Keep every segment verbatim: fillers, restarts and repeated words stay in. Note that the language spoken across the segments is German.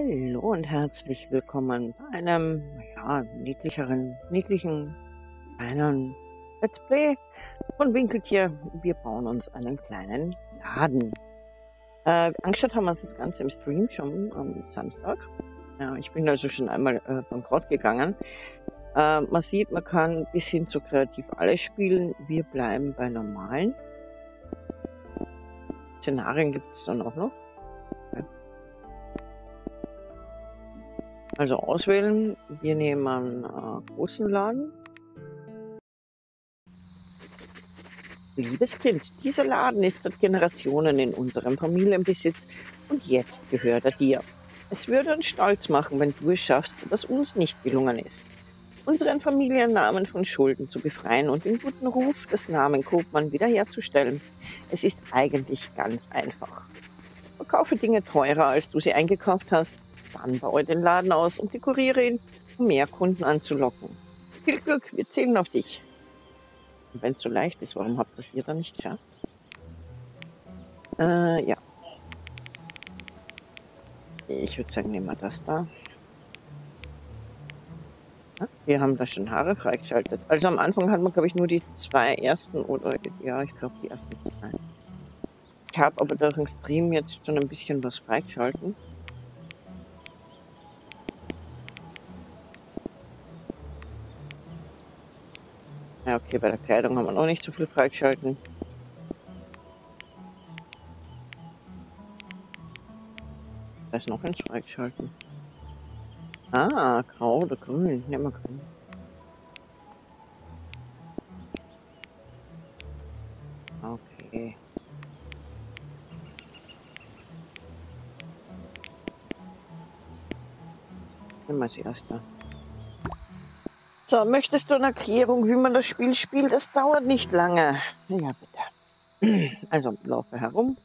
Hallo und herzlich willkommen bei einem, ja, niedlicheren, niedlichen, kleinen Let's Play von Winkeltje. Wir bauen uns einen kleinen Laden. Äh, angeschaut haben wir uns das Ganze im Stream schon am Samstag. Ja, ich bin also schon einmal äh, bankrott gegangen. Äh, man sieht, man kann bis hin zu kreativ alles spielen. Wir bleiben bei normalen. Szenarien gibt es dann auch noch. Also auswählen, wir nehmen äh, großen Laden. Liebes Kind, dieser Laden ist seit Generationen in unserem Familienbesitz und jetzt gehört er dir. Es würde uns stolz machen, wenn du es schaffst, was uns nicht gelungen ist. Unseren Familiennamen von Schulden zu befreien und den guten Ruf des Namen Koopmann wiederherzustellen. Es ist eigentlich ganz einfach. Verkaufe Dinge teurer, als du sie eingekauft hast. Dann baue den Laden aus und dekoriere ihn, um mehr Kunden anzulocken. Viel Glück, wir zählen auf dich. Und wenn es so leicht ist, warum habt das ihr dann nicht geschafft? Äh, ja. Ich würde sagen, nehmen wir das da. Ja, wir haben da schon Haare freigeschaltet. Also am Anfang hat man, glaube ich, nur die zwei ersten oder, ja, ich glaube, die ersten zwei. Ich habe aber durch den Stream jetzt schon ein bisschen was freigeschalten. Ja, okay, bei der Kleidung haben wir noch nicht so viel freigeschalten. Da ist noch eins freigeschalten. Ah, grau oder grün. Nehmen wir grün. Okay. Nehmen wir das erste. So, möchtest du eine Erklärung, wie man das Spiel spielt? Das dauert nicht lange. Ja, bitte. Also, laufe herum.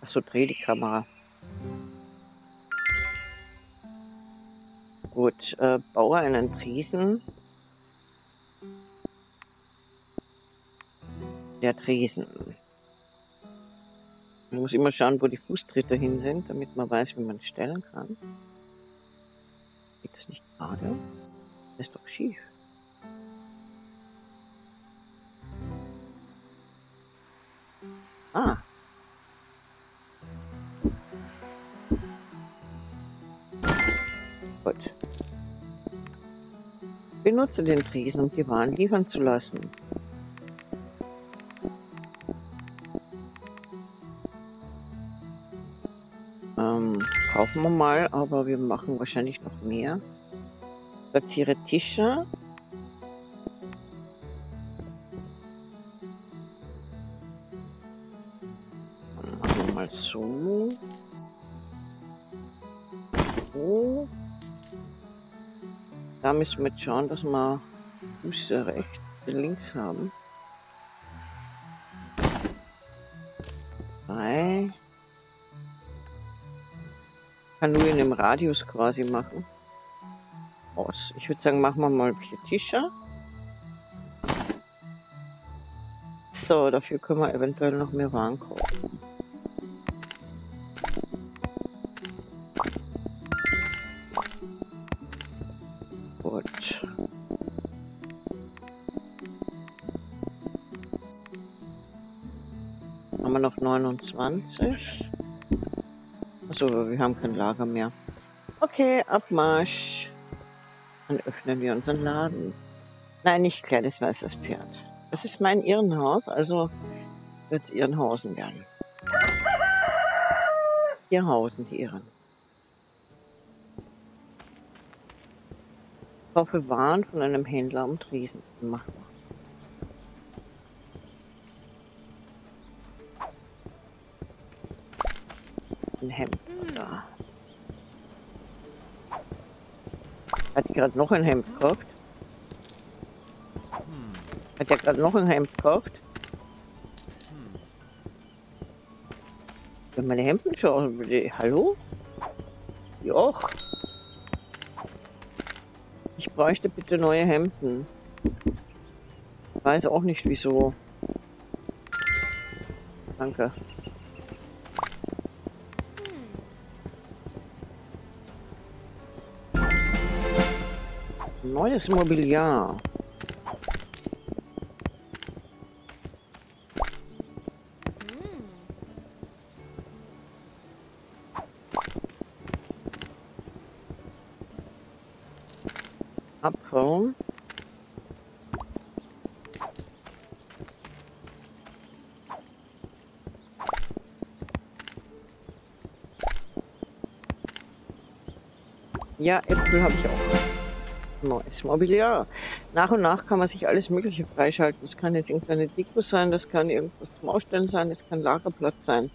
Achso, dreh die Kamera. Gut, äh, baue einen Tresen. Der Tresen. Man muss immer schauen, wo die Fußtritte hin sind, damit man weiß, wie man stellen kann. Geht das nicht gerade? Das ist doch schief. Ah. Gut. Benutze den Tresen, um die Waren liefern zu lassen. Ähm, kaufen wir mal, aber wir machen wahrscheinlich noch mehr. Platziere Tische. Machen wir mal so. So. Da müssen wir jetzt schauen, dass wir Füße rechts und links haben. Drei. Kann nur in dem Radius quasi machen. Aus. Ich würde sagen, machen wir mal vier Tische. So, dafür können wir eventuell noch mehr Waren kaufen. Gut. Haben wir noch neunundzwanzig? Achso, wir haben kein Lager mehr. Okay, Abmarsch. Dann öffnen wir unseren Laden. Nein, nicht kleines weißes Pferd. Das ist mein Irrenhaus, also wird es Irrenhausen werden. Irrenhausen, die Irren. Ich kaufe Waren von einem Händler am Tresen. Machen wir. Ein Hemd. Oder? Hat die gerade noch ein Hemd gekauft? Hat der gerade noch ein Hemd gekauft? Wenn meine Hemden schauen würde. Hallo? Joch. Ich bräuchte bitte neue Hemden. Ich weiß auch nicht wieso. Danke. Neues Mobiliar. Abhauen. Ja, Äpfel habe ich auch. Neues Mobiliar. Nach und nach kann man sich alles Mögliche freischalten. Das kann jetzt irgendeine Deko sein, das kann irgendwas zum Ausstellen sein, das kann Lagerplatz sein.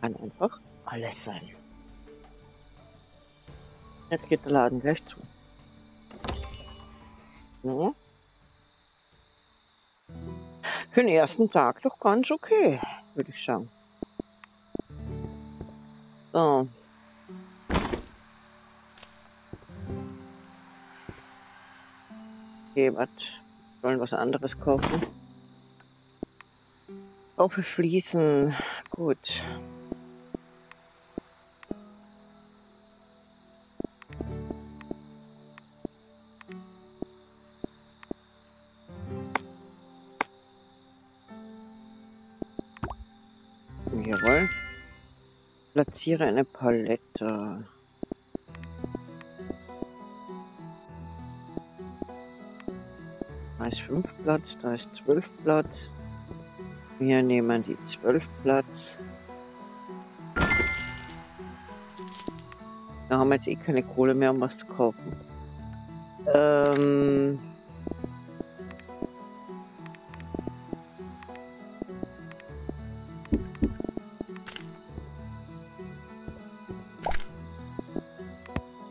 Kann einfach alles sein. Jetzt geht der Laden gleich zu. Ja. Für den ersten Tag doch ganz okay, würde ich sagen. So. Gebert. Wollen was anderes kaufen. Kaufe Fliesen. Gut. Jawohl. Platziere eine Palette. Da ist fünf Platz, da ist zwölf Platz. Wir nehmen die zwölf Platz. Da haben wir jetzt eh keine Kohle mehr, um was zu kaufen. Ähm...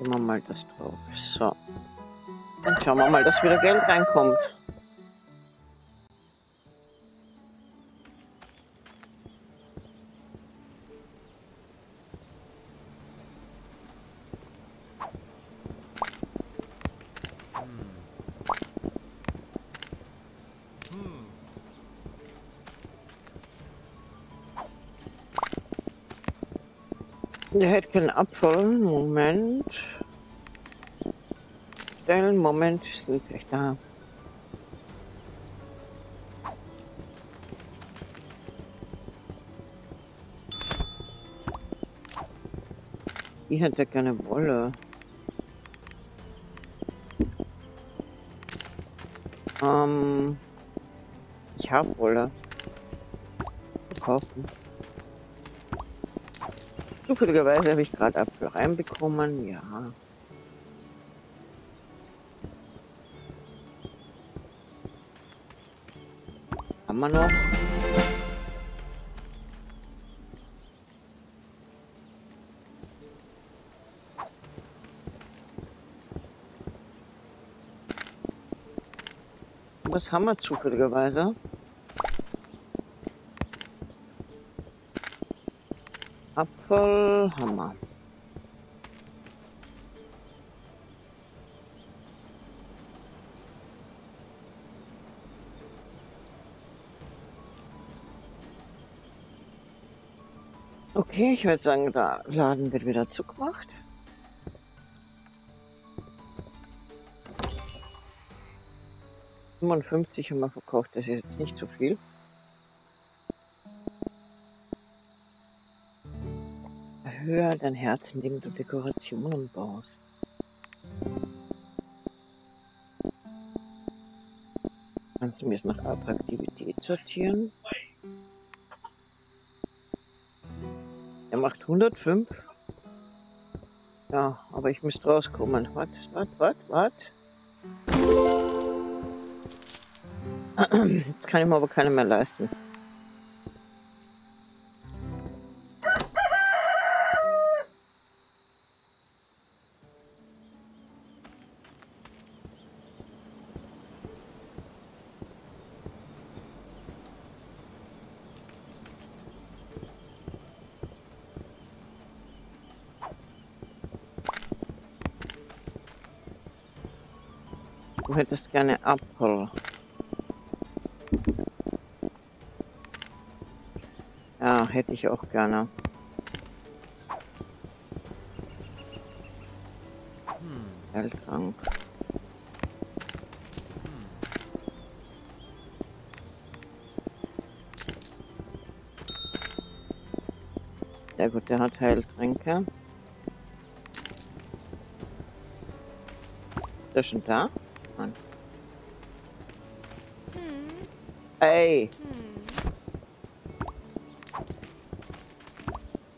wir mal das drauf. So. Dann schauen wir mal, dass wieder Geld reinkommt. Der hätte keinen Abfall. Moment. Stellen, Moment, sind gleich da. Die hätte gerne Wolle. Ähm, ich habe Wolle. Kaufen. Zufälligerweise habe ich gerade Apfel reinbekommen, ja. Haben wir noch? Was haben wir zufälligerweise? Apfel haben wir. Okay, ich würde sagen, der Laden wird wieder zugemacht. fünfundfünfzig haben wir verkauft, das ist jetzt nicht so viel. Erhöhe dein Herz, indem du Dekorationen baust. Kannst du mir es nach Attraktivität sortieren? Er macht hundertfünf. Ja, aber ich müsste rauskommen. Wart, wart, wart, wart. Jetzt kann ich mir aber keine mehr leisten. Du hättest gerne Apfel. Ja, hätte ich auch gerne. Weltrank. Hm. Sehr gut, der hat Heiltränke. Ist der schon da? Nein. Ey!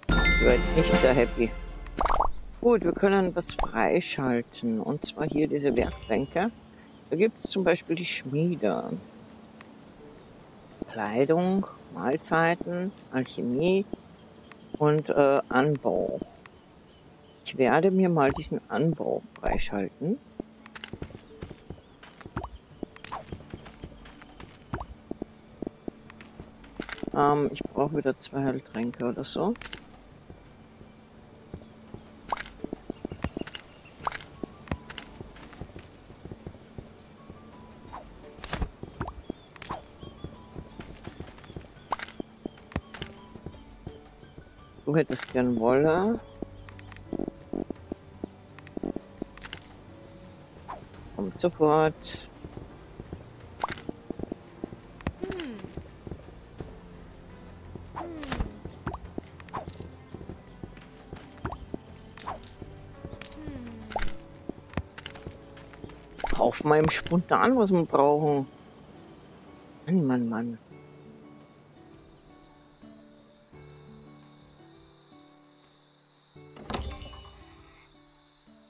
Ich war jetzt nicht sehr happy. Gut, wir können was freischalten. Und zwar hier diese Werkbänke. Da gibt es zum Beispiel die Schmiede. Kleidung, Mahlzeiten, Alchemie und äh, Anbau. Ich werde mir mal diesen Anbau freischalten. Ähm, ich brauche wieder zwei Heiltränke oder so. Du hättest gern Wolle. Kommt sofort. Kauf mal im Spontan, was wir brauchen. Mann, Mann, Mann.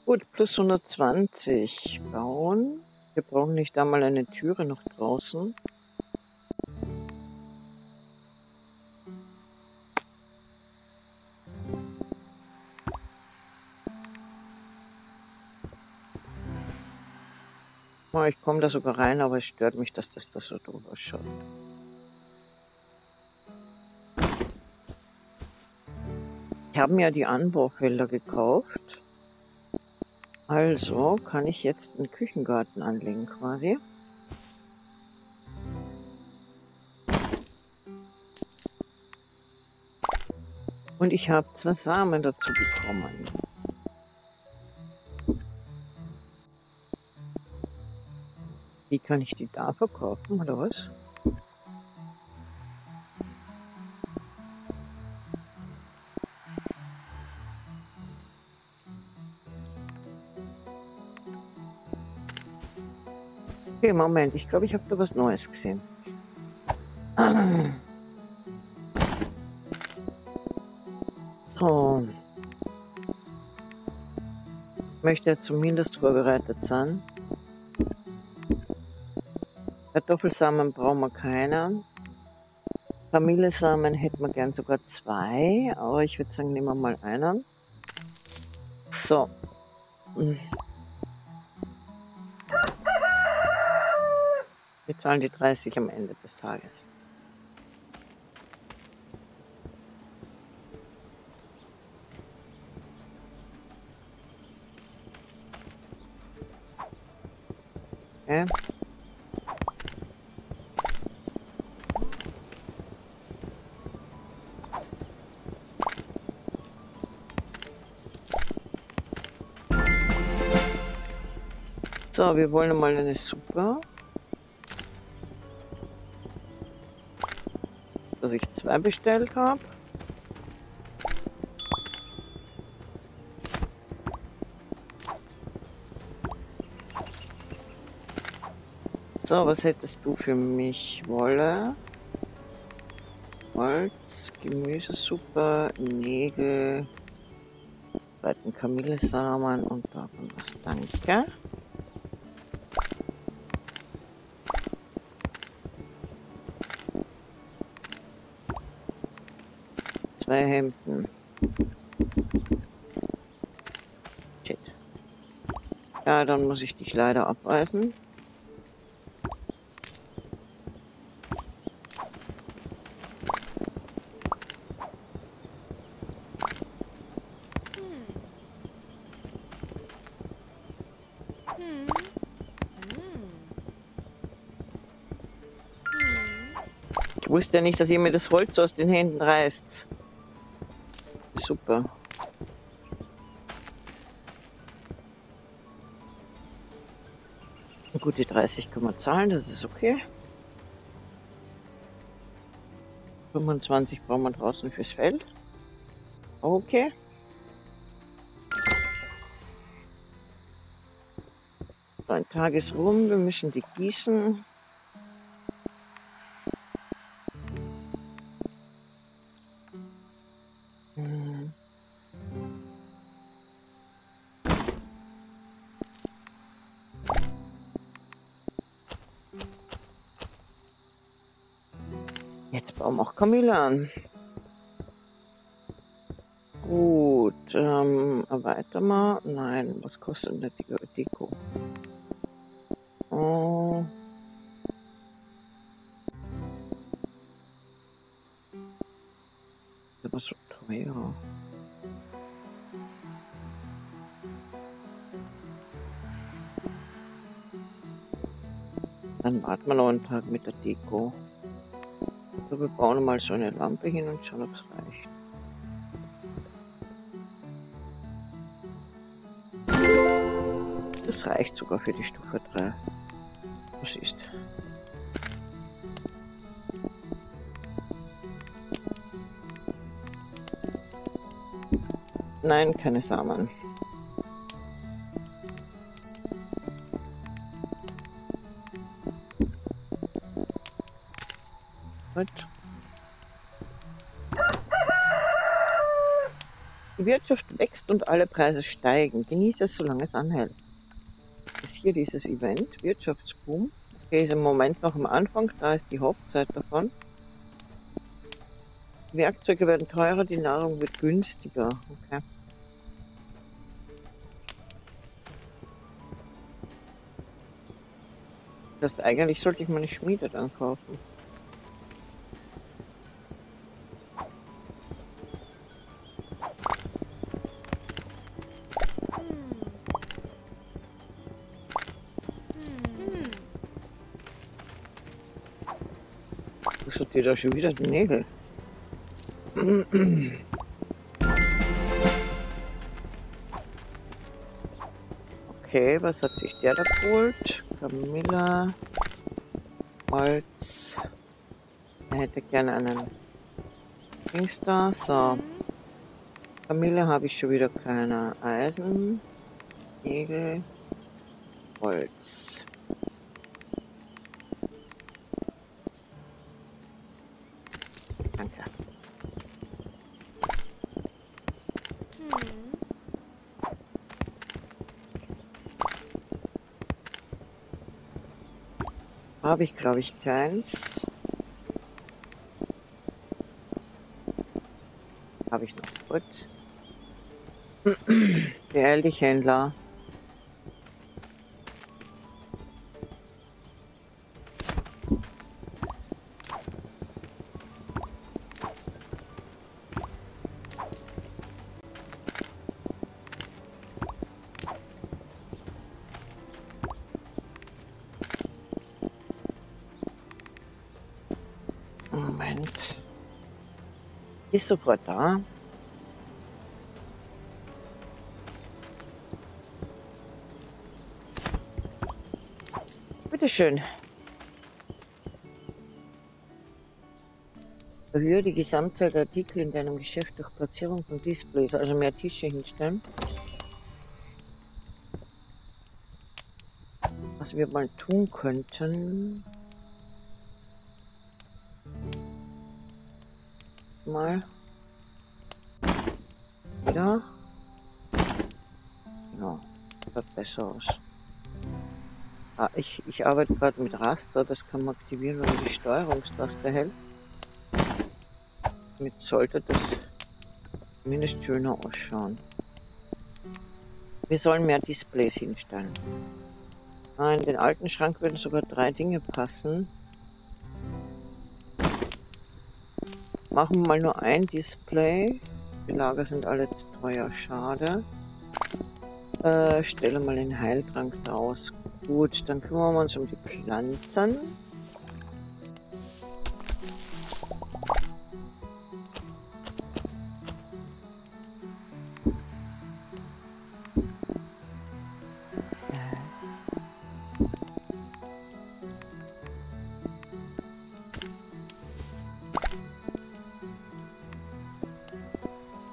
Gut, plus hundertzwanzig bauen. Wir brauchen nicht da mal eine Türe noch draußen. Oh, ich komme da sogar rein, aber es stört mich, dass das da so doof ausschaut. Ich habe mir die Anbaufelder gekauft. Also kann ich jetzt einen Küchengarten anlegen quasi. Und ich habe zwei Samen dazu bekommen. Wie kann ich die da verkaufen oder was? Okay, Moment, ich glaube, ich habe da was Neues gesehen. So. Ich möchte ja zumindest vorbereitet sein. Kartoffelsamen brauchen wir keine. Vanillesamen hätten wir gern sogar zwei, aber ich würde sagen, nehmen wir mal einen. So. Wir zahlen die dreißig am Ende des Tages. Okay. So, wir wollen mal eine Suppe. Dass ich zwei bestellt habe. So, was hättest du für mich? Wolle, Holz, Gemüsesuppe, Nägel, zweiten Kamillesamen und davon was. Danke. Zwei Hemden. Shit. Ja, dann muss ich dich leider abweisen. Ich wusste ja nicht, dass ihr mir das Holz so aus den Händen reißt. Super. Gut, die dreißig können wir zahlen, das ist okay. fünfundzwanzig brauchen wir draußen fürs Feld. Okay. So, ein Tag ist rum, wir müssen die gießen. Kamille an. Gut, ähm, erweiter mal. Nein, was kostet denn die Deko? Oh. Das war so teuer. Dann warten wir noch einen Tag mit der Deko. Wir bauen mal so eine Lampe hin und schauen, ob es reicht. Das reicht sogar für die Stufe drei. Was ist? Nein, keine Samen. Die Wirtschaft wächst und alle Preise steigen. Genieße es, solange es anhält. Das ist hier dieses Event, Wirtschaftsboom. Okay, ist im Moment noch am Anfang, da ist die Hauptzeit davon. Werkzeuge werden teurer, die Nahrung wird günstiger. Okay. Das heißt, eigentlich sollte ich meine Schmiede dann kaufen. Geht da schon wieder den Nägel. Okay, was hat sich der da geholt? Camilla, Holz. Er hätte gerne einen Dings da. So. Camilla habe ich schon wieder keine Eisen. Nägel, Holz. Habe ich, glaube ich, keins. Habe ich noch. Gut. Beeil dich, Händler. Moment. Ist sofort da. Bitteschön. Erhöhe die Gesamtzahl der Artikel in deinem Geschäft durch Platzierung von Displays, also mehr Tische hinstellen. Was wir mal tun könnten. Mal wieder. Genau, sieht besser aus. Ah, ich, ich arbeite gerade mit Raster, das kann man aktivieren, wenn man die Steuerungstaste hält. Damit sollte das zumindest schöner ausschauen. Wir sollen mehr Displays hinstellen. Ah, in den alten Schrank würden sogar drei Dinge passen. Machen wir mal nur ein Display. Die Lager sind alle zu teuer, schade. Äh, stelle mal den Heiltrank raus. Gut, dann kümmern wir uns um die Pflanzen.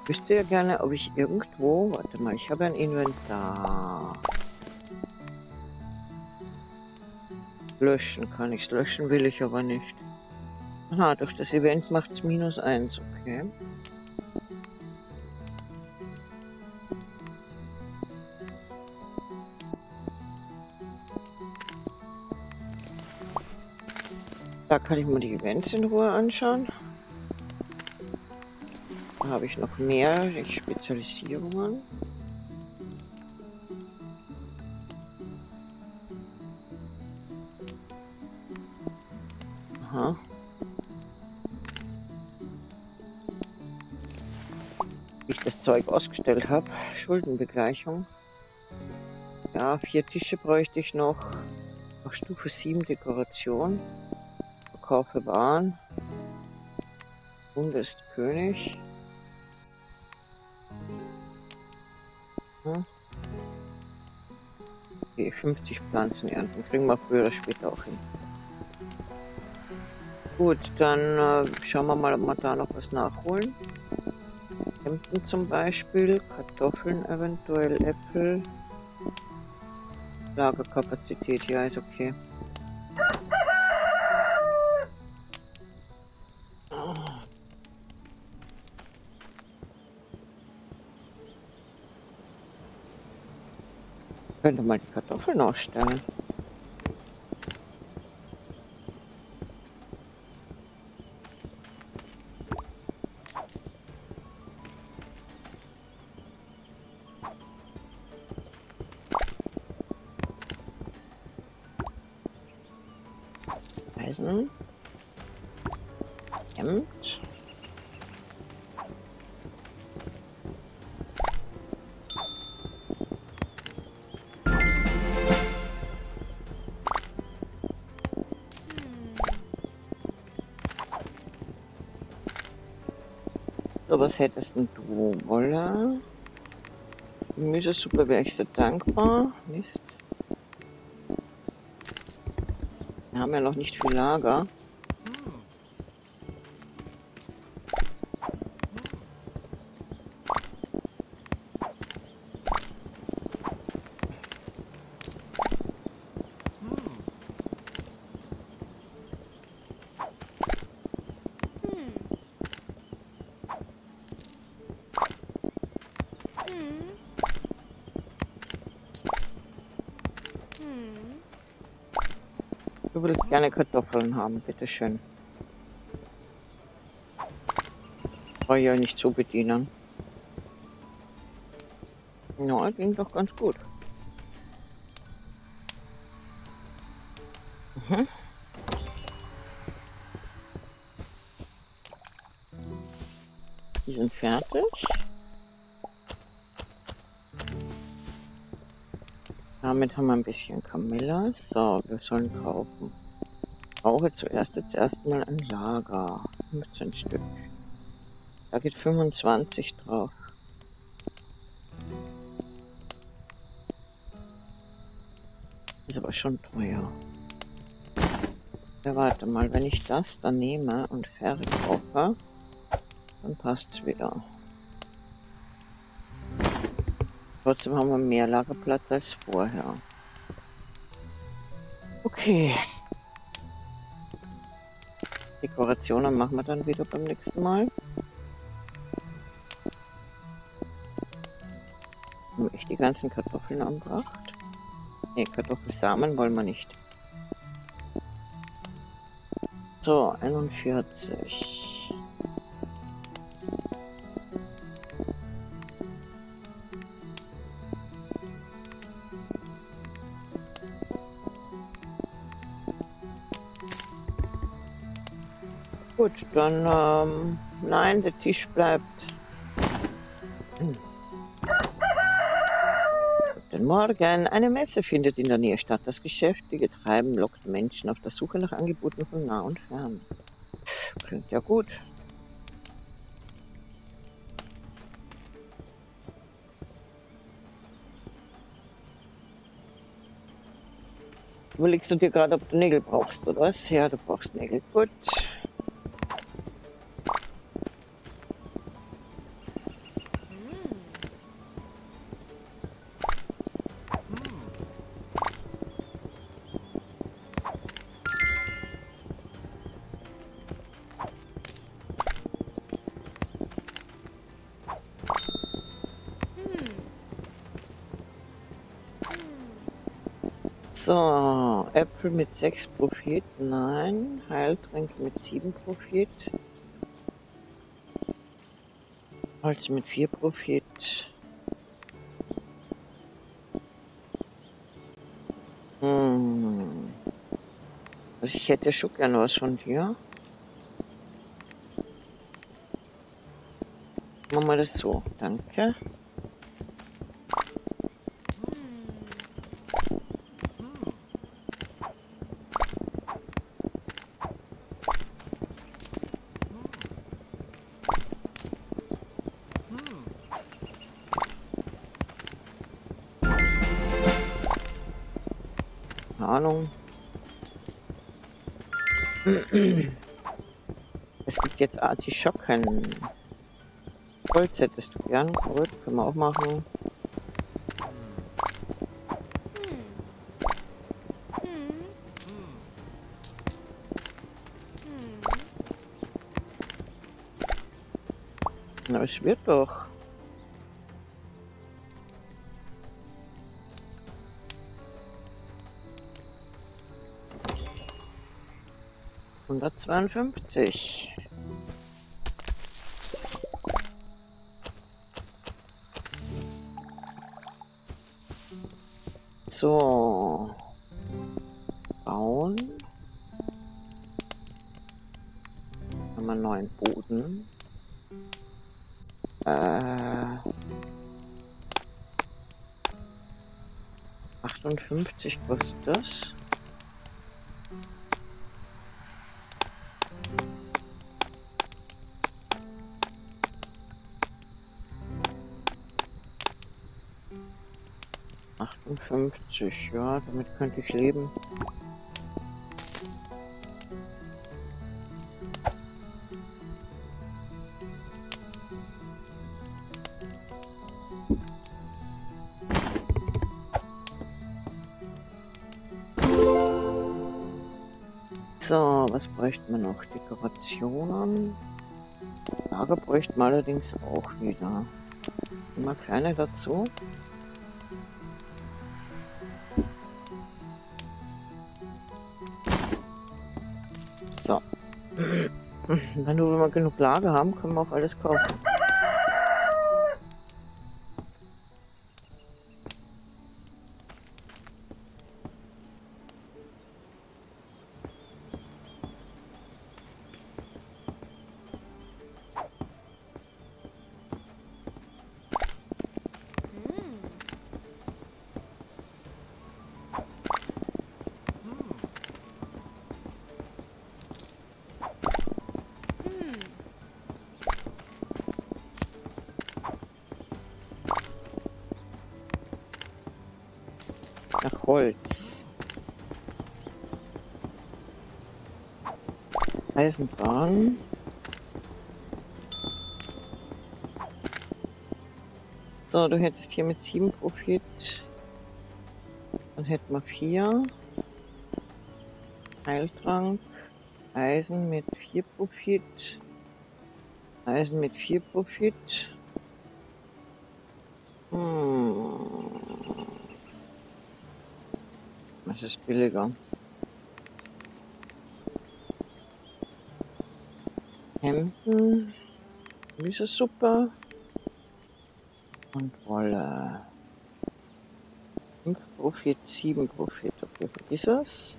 wüsste ja gerne, ob ich irgendwo... Warte mal, ich habe ein Inventar. Löschen kann ich es. Löschen will ich aber nicht. Aha, durch das Event macht es minus eins. Okay. Da kann ich mir die Events in Ruhe anschauen. Da habe ich noch mehr Spezialisierungen. Aha. Wie ich das Zeug ausgestellt habe. Schuldenbegleichung. Ja, vier Tische bräuchte ich noch. Auf Stufe sieben Dekoration. Verkaufe Waren. Kunde ist König. Hm. Okay, fünfzig Pflanzen ernten. Kriegen wir früher oder später auch hin. Gut, dann äh, schauen wir mal, ob wir da noch was nachholen. Hemden zum Beispiel, Kartoffeln eventuell, Äpfel. Lagerkapazität, ja, ist okay. Ich könnte mal die Kartoffeln ausstellen. Eisen. Hemd. So, was hättest denn du? Wolle? Gemüsesuppe wäre ich so dankbar. Mist. Wir haben ja noch nicht viel Lager. Du willst gerne Kartoffeln haben, bitteschön. Brauche ich ja nicht zu bedienen. Ja, ging doch ganz gut. Mhm. Die sind fertig. Damit haben wir ein bisschen Camilla. So, wir sollen kaufen. Ich brauche zuerst jetzt erstmal ein Lager. fünfzehn Stück. Da geht fünfundzwanzig drauf. Ist aber schon teuer. Ja, warte mal, wenn ich das dann nehme und verkaufe, dann passt es wieder. Trotzdem haben wir mehr Lagerplatz als vorher. Okay. Dekorationen machen wir dann wieder beim nächsten Mal. Haben wir echt die ganzen Kartoffeln angebracht? Ne, Kartoffelsamen wollen wir nicht. So, einundvierzig. Gut, dann, ähm, nein, der Tisch bleibt. Hm. Guten Morgen. Eine Messe findet in der Nähe statt. Das geschäftige Treiben lockt Menschen auf der Suche nach Angeboten von nah und fern. Klingt ja gut. Überlegst du dir gerade, ob du Nägel brauchst, oder was? Ja, du brauchst Nägel. Gut. So, Äpfel mit sechs Profit, nein. Heiltränke mit sieben Profit. Holz mit vier Profit. Hm. Also ich hätte schon gerne was von dir. Machen wir das so, danke. Ahnung. Es gibt jetzt Artischocken. Holz hättest du gern. Gut, können wir auch machen. Na, es wird doch. hundertzweiundfünfzig. So. Bauen. Haben wir einen neuen Boden. Äh, achtundfünfzig kostet das. achtundfünfzig, ja, damit könnte ich leben. So, was bräuchte man noch? Dekorationen. Lager bräuchte man allerdings auch wieder. Immer keine dazu. So. Wenn wir mal genug Lager haben, können wir auch alles kaufen. Holz. Eisenbahn. So, du hättest hier mit sieben Profit. Dann hätten wir vier. Heiltrank. Eisen mit vier Profit. Eisen mit vier Profit. Das ist billiger. Hemden, Gemüsesuppe und Wolle. fünf Profit, sieben Profit. Okay, vergiss das.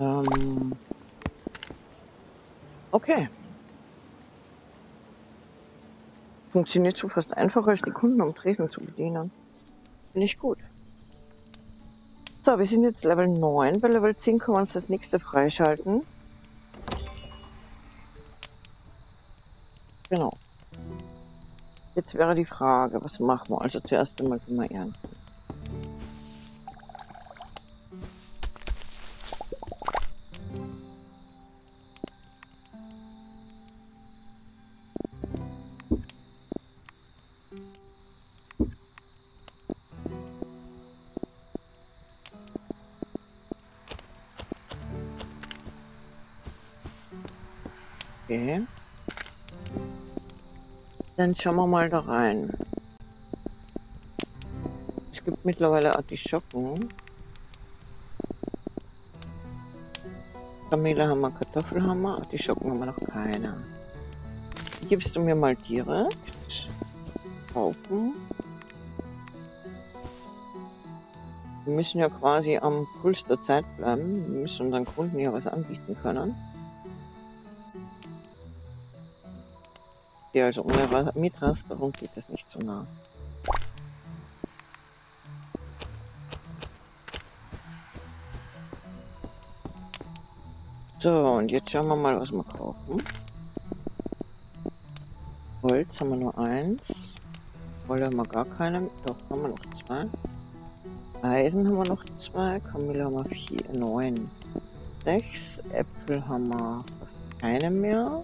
Ähm okay. Funktioniert so fast einfacher, als die Kunden am Tresen zu bedienen. Finde ich gut. So, wir sind jetzt Level neun. Bei Level zehn können wir uns das nächste freischalten. Genau. Jetzt wäre die Frage, was machen wir? Also zuerst einmal können wir ernten. Okay. Dann schauen wir mal da rein. Es gibt mittlerweile Artischocken. Kamele haben wir, Kartoffel haben wir, Artischocken haben wir noch keine. Gibst du mir mal direkt. Kaufen. Wir müssen ja quasi am Puls der Zeit bleiben. Wir müssen unseren Kunden ja was anbieten können. Ja, also ohne Mietrasterung geht das nicht so nah. So, und jetzt schauen wir mal, was wir kaufen. Holz haben wir nur eins. Wolle haben wir gar keine. Doch, haben wir noch zwei. Eisen haben wir noch zwei. Kamille haben wir vier, neun. Sechs. Äpfel haben wir fast keine mehr.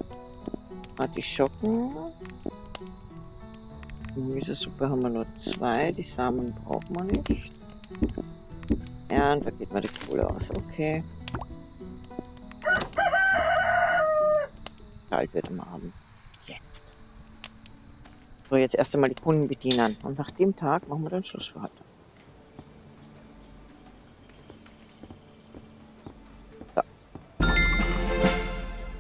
Artischocken. Gemüsesuppe haben wir nur zwei, die Samen braucht man nicht. Ja, und da geht mal die Kohle aus, okay. Kalt wird am Abend. Jetzt. So, jetzt erst einmal die Kunden bedienen. Und nach dem Tag machen wir dann Schluss für heute.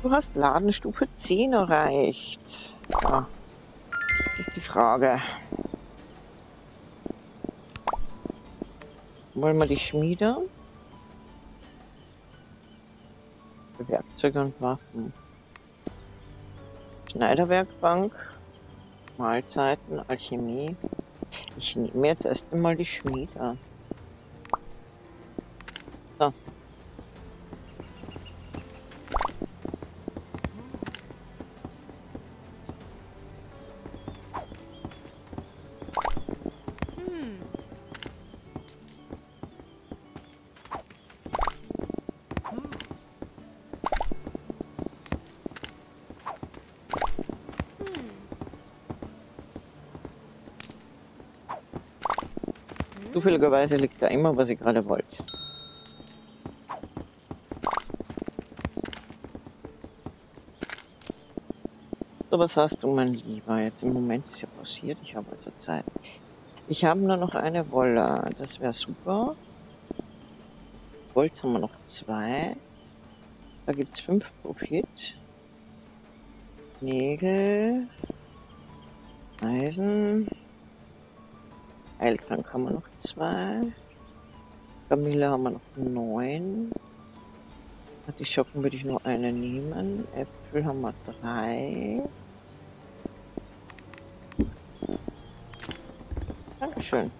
Du hast Ladenstufe zehn erreicht. Ja, das ist die Frage. Wollen wir die Schmiede? Werkzeuge und Waffen. Schneiderwerkbank. Mahlzeiten, Alchemie. Ich nehme jetzt erst einmal die Schmiede. So. Zufälligerweise liegt da immer, was ihr gerade wollt. So, was hast du, mein Lieber? Jetzt im Moment ist ja passiert. Ich habe also Zeit. Ich habe nur noch eine Wolle. Das wäre super. Holz haben wir noch zwei. Da gibt es fünf Profit. Nägel. Eisen. Heilkrank haben wir noch zwei. Kamille haben wir noch neun. Artischocken würde ich nur eine nehmen. Äpfel haben wir drei. Dankeschön.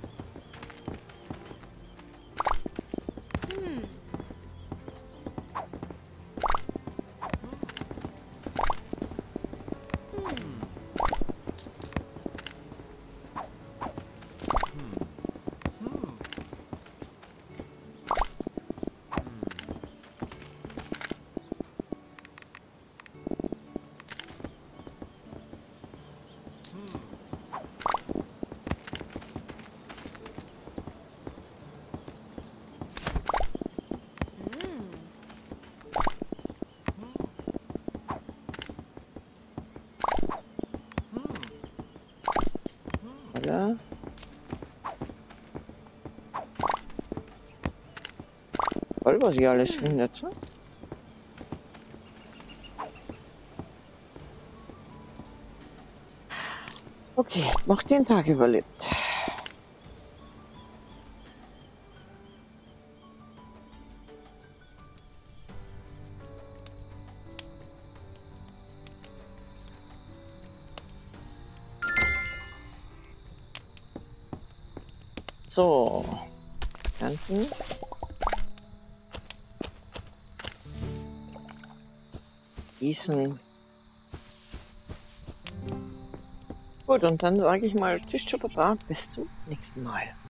Voll, was ihr alles findet. Okay, noch den Tag überlebt. So. Ernten. Gießen. Gut, und dann sage ich mal tschüss, tschüss, bis zum nächsten Mal.